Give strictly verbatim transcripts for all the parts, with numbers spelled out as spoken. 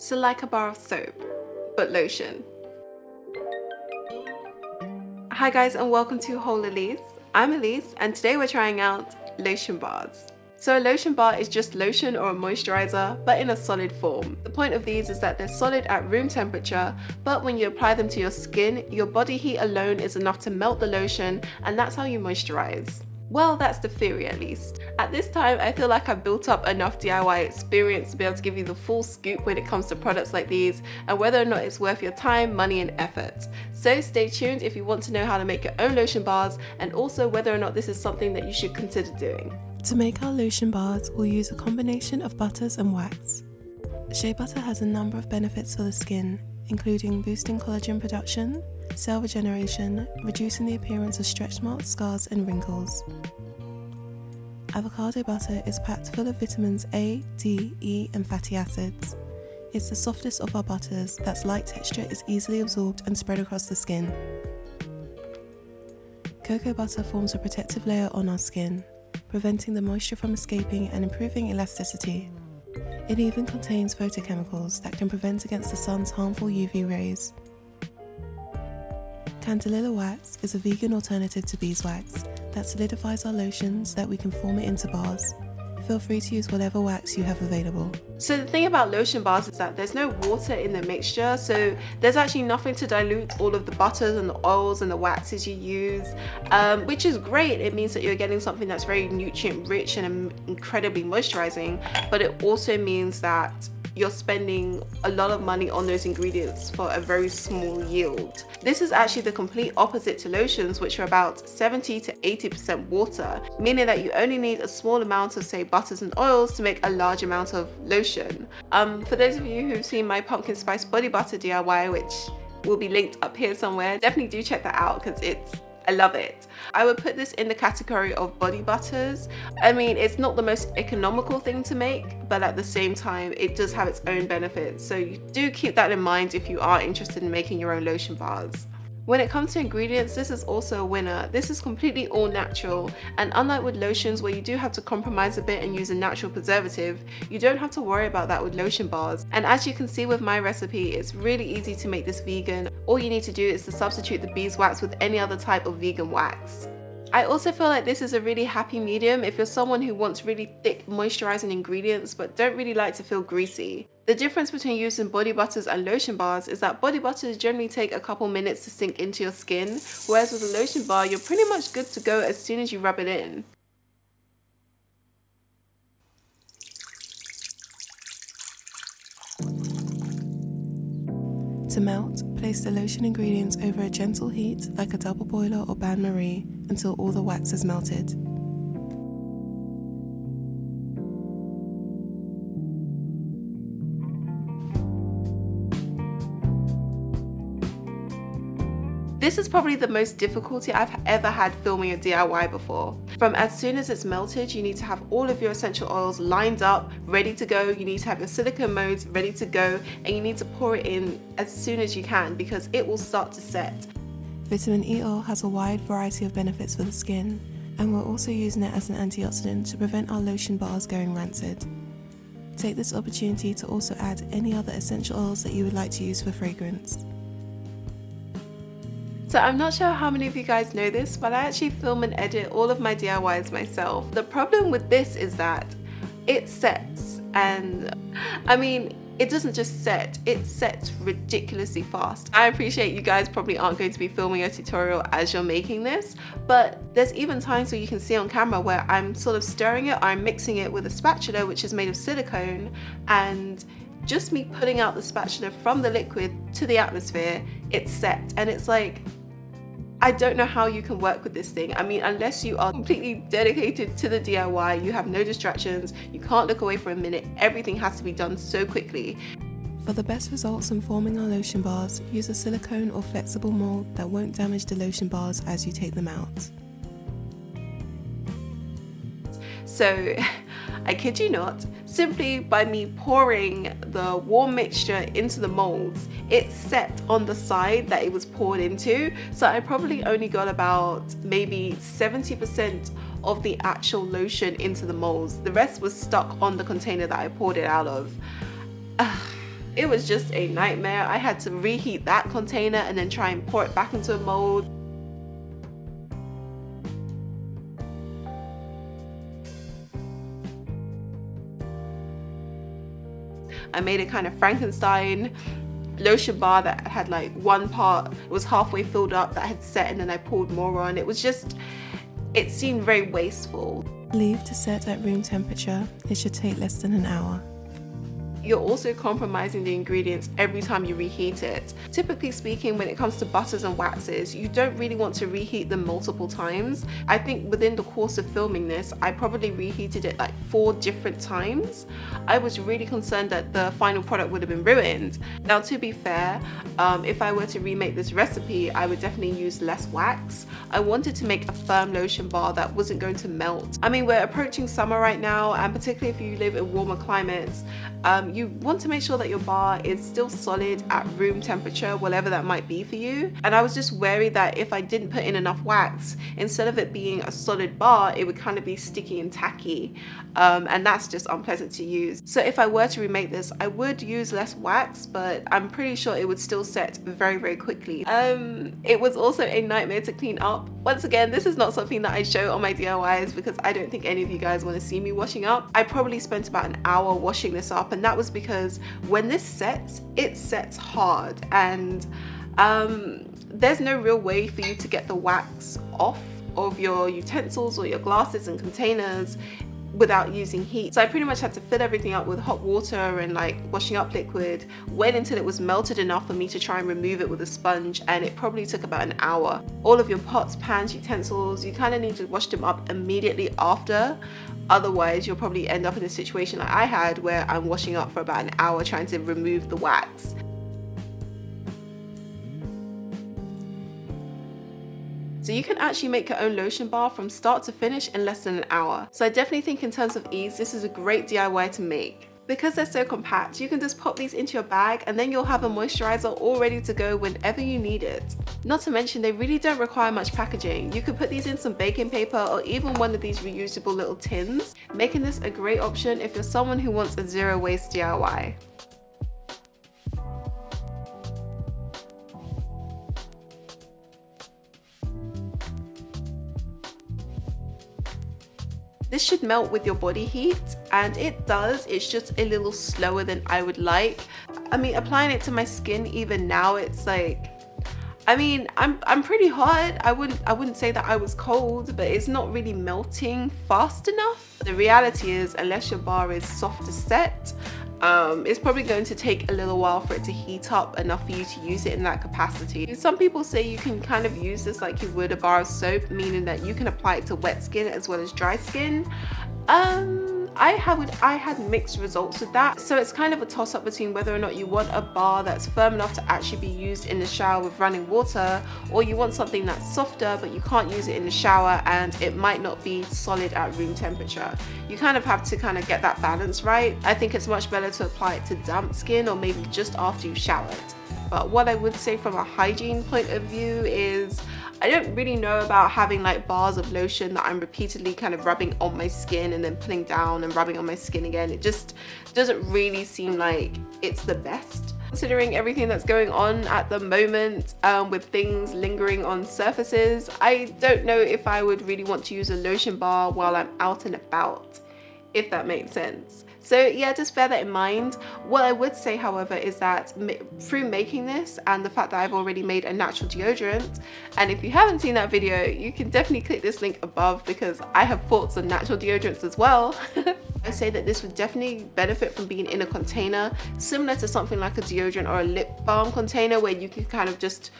so like a bar of soap, but lotion. Hi guys, and welcome to Whole Elise. I'm Elise, and today we're trying out lotion bars. So a lotion bar is just lotion or a moisturizer, but in a solid form. The point of these is that they're solid at room temperature, but when you apply them to your skin, your body heat alone is enough to melt the lotion, and that's how you moisturize. Well, that's the theory at least. At this time, I feel like I've built up enough D I Y experience to be able to give you the full scoop when it comes to products like these and whether or not it's worth your time, money and effort. So stay tuned if you want to know how to make your own lotion bars and also whether or not this is something that you should consider doing. To make our lotion bars, we'll use a combination of butters and wax. Shea Butter has a number of benefits for the skin, including boosting collagen production, cell regeneration, reducing the appearance of stretch marks, scars and wrinkles. Avocado butter is packed full of vitamins A, D, E and fatty acids. It's the softest of our butters, that's light texture is easily absorbed and spread across the skin. Cocoa butter forms a protective layer on our skin, preventing the moisture from escaping and improving elasticity. It even contains photochemicals that can prevent against the sun's harmful U V rays. Candelilla Wax is a vegan alternative to beeswax that solidifies our lotion so that we can form it into bars. Feel free to use whatever wax you have available. So the thing about lotion bars is that there's no water in the mixture, so there's actually nothing to dilute all of the butters and the oils and the waxes you use, um, which is great. It means that you're getting something that's very nutrient rich and incredibly moisturizing, but it also means that you're spending a lot of money on those ingredients for a very small yield. This is actually the complete opposite to lotions, which are about seventy to eighty percent water, meaning that you only need a small amount of, say, butters and oils to make a large amount of lotion. Um, for those of you who've seen my pumpkin spice body butter D I Y, which will be linked up here somewhere, definitely do check that out because it's I love it. I would put this in the category of body butters. I mean, it's not the most economical thing to make, but at the same time, it does have its own benefits. So you do keep that in mind if you are interested in making your own lotion bars. When it comes to ingredients, this is also a winner. This is completely all natural, and unlike with lotions where you do have to compromise a bit and use a natural preservative, you don't have to worry about that with lotion bars. And as you can see with my recipe, it's really easy to make this vegan. All you need to do is to substitute the beeswax with any other type of vegan wax. I also feel like this is a really happy medium if you're someone who wants really thick moisturizing ingredients but don't really like to feel greasy. The difference between using body butters and lotion bars is that body butters generally take a couple minutes to sink into your skin, whereas with a lotion bar you're pretty much good to go as soon as you rub it in. To melt, place the lotion ingredients over a gentle heat like a double boiler or Ban Marie until all the wax is melted. This is probably the most difficulty I've ever had filming a D I Y before. From as soon as it's melted, you need to have all of your essential oils lined up, ready to go. You need to have your silicone molds ready to go, and you need to pour it in as soon as you can because it will start to set. Vitamin E Oil has a wide variety of benefits for the skin, and we're also using it as an antioxidant to prevent our lotion bars going rancid. Take this opportunity to also add any other essential oils that you would like to use for fragrance. So I'm not sure how many of you guys know this, but I actually film and edit all of my D I Ys myself. The problem with this is that it sets, and I mean, it doesn't just set, it sets ridiculously fast. I appreciate you guys probably aren't going to be filming a tutorial as you're making this, but there's even times where you can see on camera where I'm sort of stirring it, or I'm mixing it with a spatula which is made of silicone, and just me putting out the spatula from the liquid to the atmosphere, it's set, and it's like, I don't know how you can work with this thing. I mean, unless you are completely dedicated to the D I Y, you have no distractions, you can't look away for a minute, everything has to be done so quickly. For the best results in forming our lotion bars, use a silicone or flexible mold that won't damage the lotion bars as you take them out. So, I kid you not, simply by me pouring the warm mixture into the molds, it set on the side that it was poured into, so I probably only got about maybe seventy percent of the actual lotion into the molds. The rest was stuck on the container that I poured it out of. Ugh, It was just a nightmare. I had to reheat that container and then try and pour it back into a mold. I made a kind of Frankenstein lotion bar that had like one part, it was halfway filled up, that had set, and then I poured more on. It was just, it seemed very wasteful. Leave to set at room temperature. It should take less than an hour. You're also compromising the ingredients every time you reheat it. Typically speaking, when it comes to butters and waxes, you don't really want to reheat them multiple times. I think within the course of filming this, I probably reheated it like four different times. I was really concerned that the final product would have been ruined. Now, to be fair, um, if I were to remake this recipe, I would definitely use less wax. I wanted to make a firm lotion bar that wasn't going to melt. I mean, we're approaching summer right now, and particularly if you live in warmer climates, um, you want to make sure that your bar is still solid at room temperature, whatever that might be for you. And I was just wary that if I didn't put in enough wax, instead of it being a solid bar, it would kind of be sticky and tacky, um, and that's just unpleasant to use. So if I were to remake this, I would use less wax, but I'm pretty sure it would still set very very quickly. Um, it was also a nightmare to clean up. Once again, this is not something that I show on my D I Ys because I don't think any of you guys want to see me washing up. I probably spent about an hour washing this up, and that was was because when this sets, it sets hard, and um, there's no real way for you to get the wax off of your utensils or your glasses and containers without using heat. So I pretty much had to fill everything up with hot water and like washing up liquid, wait until it was melted enough for me to try and remove it with a sponge, and it probably took about an hour. All of your pots, pans, utensils, you kind of need to wash them up immediately after, otherwise you'll probably end up in a situation like I had where I'm washing up for about an hour trying to remove the wax. So you can actually make your own lotion bar from start to finish in less than an hour. So I definitely think in terms of ease, this is a great D I Y to make. Because they're so compact, you can just pop these into your bag and then you'll have a moisturizer all ready to go whenever you need it. Not to mention, they really don't require much packaging. You could put these in some baking paper or even one of these reusable little tins, making this a great option if you're someone who wants a zero waste D I Y. This should melt with your body heat, and it does. It's just a little slower than I would like. I mean, applying it to my skin even now, it's like, I mean, I'm I'm pretty hot. I wouldn't I wouldn't say that I was cold, but it's not really melting fast enough. The reality is, unless your bar is soft to set, Um, it's probably going to take a little while for it to heat up enough for you to use it in that capacity. Some people say you can kind of use this like you would a bar of soap, meaning that you can apply it to wet skin as well as dry skin. Um, I, have, I had mixed results with that, so it's kind of a toss-up between whether or not you want a bar that's firm enough to actually be used in the shower with running water, or you want something that's softer but you can't use it in the shower and it might not be solid at room temperature. You kind of have to kind of get that balance right. I think it's much better to apply it to damp skin or maybe just after you've showered. But what I would say from a hygiene point of view is I don't really know about having like bars of lotion that I'm repeatedly kind of rubbing on my skin and then pulling down and rubbing on my skin again. It just doesn't really seem like it's the best. Considering everything that's going on at the moment um, with things lingering on surfaces, I don't know if I would really want to use a lotion bar while I'm out and about, if that makes sense. So yeah, just bear that in mind. What I would say, however, is that through making this and the fact that I've already made a natural deodorant, and if you haven't seen that video, you can definitely click this link above because I have thoughts on natural deodorants as well. I say that this would definitely benefit from being in a container, similar to something like a deodorant or a lip balm container where you can kind of just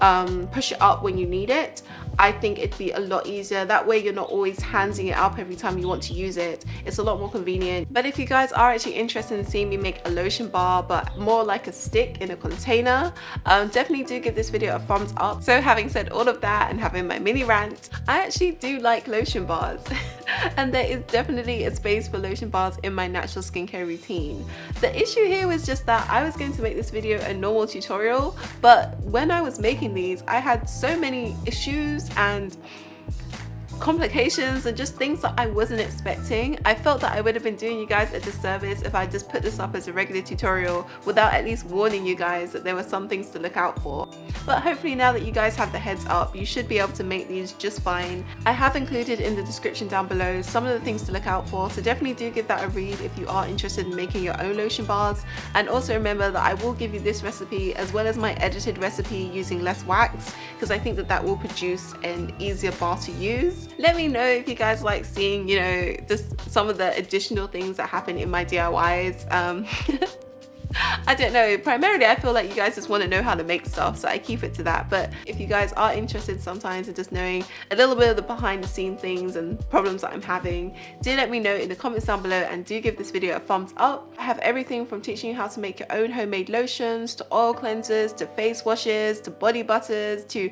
Um, push it up when you need it. I think it'd be a lot easier. That way you're not always handing it up every time you want to use it. It's a lot more convenient. But if you guys are actually interested in seeing me make a lotion bar, but more like a stick in a container, um, definitely do give this video a thumbs up. So having said all of that and having my mini rant, I actually do like lotion bars. And there is definitely a space for lotion bars in my natural skincare routine. The issue here was just that I was going to make this video a normal tutorial, but when I was making these, I had so many issues and complications and just things that I wasn't expecting. I felt that I would have been doing you guys a disservice if I just put this up as a regular tutorial without at least warning you guys that there were some things to look out for. But hopefully now that you guys have the heads up, you should be able to make these just fine. I have included in the description down below some of the things to look out for, so definitely do give that a read if you are interested in making your own lotion bars. And also remember that I will give you this recipe as well as my edited recipe using less wax, because I think that that will produce an easier bar to use. Let me know if you guys like seeing, you know, just some of the additional things that happen in my D I Ys. Um, I don't know, primarily I feel like you guys just want to know how to make stuff, so I keep it to that. But if you guys are interested sometimes in just knowing a little bit of the behind the scene things and problems that I'm having, do let me know in the comments down below and do give this video a thumbs up. I have everything from teaching you how to make your own homemade lotions, to oil cleansers, to face washes, to body butters, to...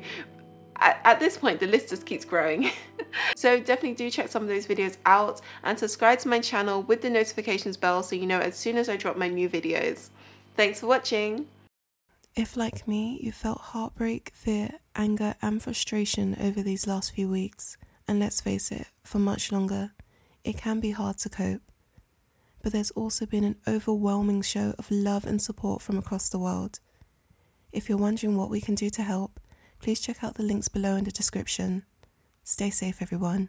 At this point, the list just keeps growing. So definitely do check some of those videos out and subscribe to my channel with the notifications bell so you know as soon as I drop my new videos. Thanks for watching. If, like me, you felt heartbreak, fear, anger and frustration over these last few weeks, and let's face it, for much longer, it can be hard to cope. But there's also been an overwhelming show of love and support from across the world. If you're wondering what we can do to help, please check out the links below in the description. Stay safe, everyone.